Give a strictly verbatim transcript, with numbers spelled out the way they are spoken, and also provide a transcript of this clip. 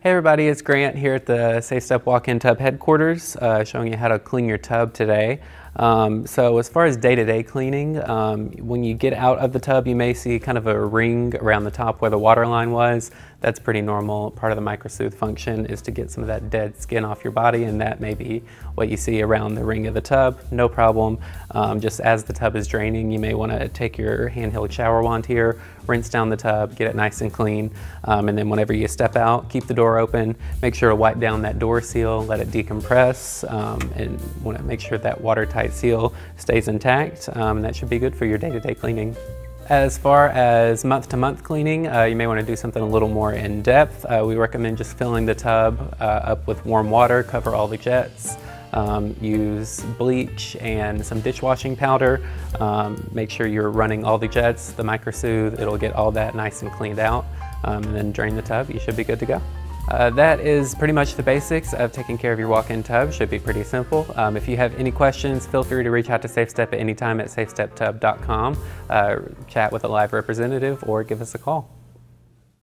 Hey everybody, it's Grant here at the Safe Step Walk-In Tub headquarters, uh, showing you how to clean your tub today. Um, so as far as day-to-day cleaning, um, when you get out of the tub you may see kind of a ring around the top where the water line was. That's pretty normal. Part of the MicroSoothe function is to get some of that dead skin off your body, and that may be what you see around the ring of the tub. No problem. Um, just as the tub is draining, you may want to take your handheld shower wand here, rinse down the tub, get it nice and clean, um, and then whenever you step out, keep the door open, make sure to wipe down that door seal, let it decompress, um, and want to make sure that watertight seal stays intact. Um, that should be good for your day-to-day cleaning. As far as month-to-month cleaning, uh, you may want to do something a little more in-depth. Uh, we recommend just filling the tub uh, up with warm water, cover all the jets. Um, use bleach and some dishwashing powder. Um, make sure you're running all the jets, the MicroSoothe, it'll get all that nice and cleaned out. Um, and then drain the tub, you should be good to go. Uh, that is pretty much the basics of taking care of your walk-in tub. Should be pretty simple. Um, if you have any questions, feel free to reach out to Safe Step at any time at safe step tub dot com. Uh, chat with a live representative or give us a call.